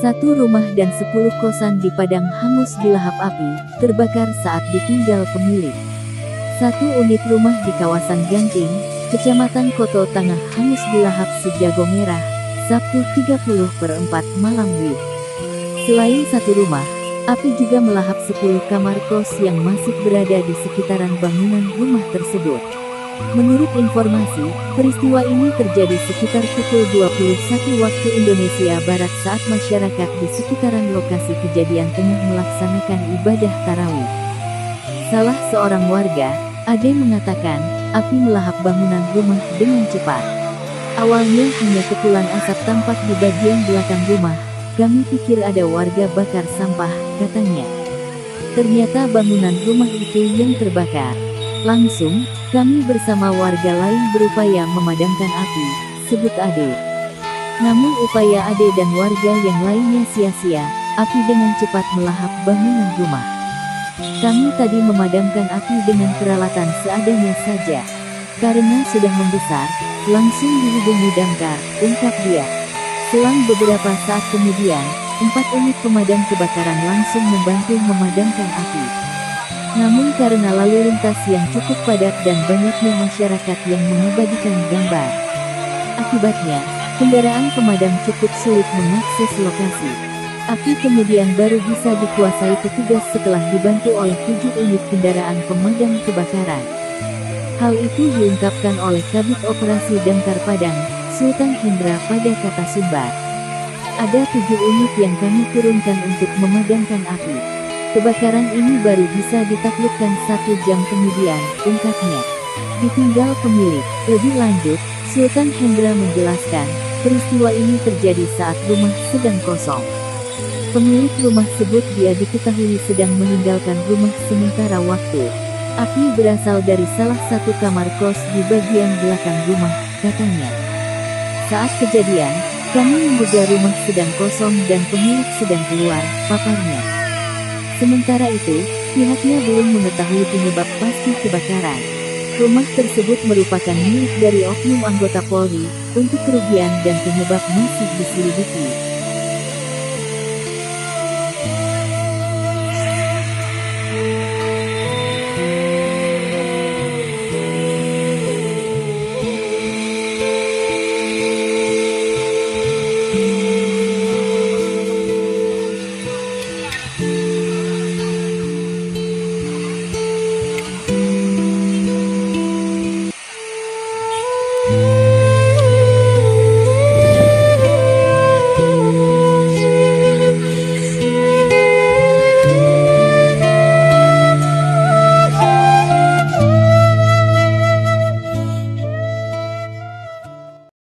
Satu rumah dan 10 kosan di Padang hangus dilahap api, terbakar saat ditinggal pemilik. Satu unit rumah di kawasan Ganting, Kecamatan Koto Tangah hangus dilahap si jago merah, Sabtu 30/4 malam WIB. Selain satu rumah, api juga melahap 10 kamar kos yang masih berada di sekitaran bangunan rumah tersebut. Menurut informasi, peristiwa ini terjadi sekitar pukul 21 waktu Indonesia Barat saat masyarakat di sekitaran lokasi kejadian tengah melaksanakan ibadah tarawih. Salah seorang warga, Ade, mengatakan, api melahap bangunan rumah dengan cepat. Awalnya hanya kepulan asap tampak di bagian belakang rumah, kami pikir ada warga bakar sampah, katanya. Ternyata bangunan rumah itu yang terbakar. Langsung, kami bersama warga lain berupaya memadamkan api, sebut Ade. Namun upaya Ade dan warga yang lainnya sia-sia, api dengan cepat melahap bangunan rumah. Kami tadi memadamkan api dengan peralatan seadanya saja. Karena sudah membesar, langsung dihubungi damkar, ungkap dia. Selang beberapa saat kemudian, 4 unit pemadam kebakaran langsung membantu memadamkan api. Namun karena lalu lintas yang cukup padat dan banyaknya masyarakat yang mengabadikan gambar, akibatnya, kendaraan pemadam cukup sulit mengakses lokasi. Api kemudian baru bisa dikuasai petugas setelah dibantu oleh 7 unit kendaraan pemadam kebakaran. Hal itu diungkapkan oleh Kabid Operasi Damkar Padang, Sultan Hendra pada Katasumbar. Ada 7 unit yang kami turunkan untuk memadamkan api. Kebakaran ini baru bisa ditaklukkan 1 jam kemudian, ungkapnya. Ditinggal pemilik. Lebih lanjut, Sultan Hendra menjelaskan, peristiwa ini terjadi saat rumah sedang kosong. Pemilik rumah sebut dia diketahui sedang meninggalkan rumah sementara waktu. Api berasal dari salah satu kamar kos di bagian belakang rumah, katanya. Saat kejadian, kami menduga rumah sedang kosong dan pemilik sedang keluar, paparnya. Sementara itu, pihaknya belum mengetahui penyebab pasti kebakaran. Rumah tersebut merupakan milik dari oknum anggota Polri, untuk kerugian dan penyebab masih diselidiki.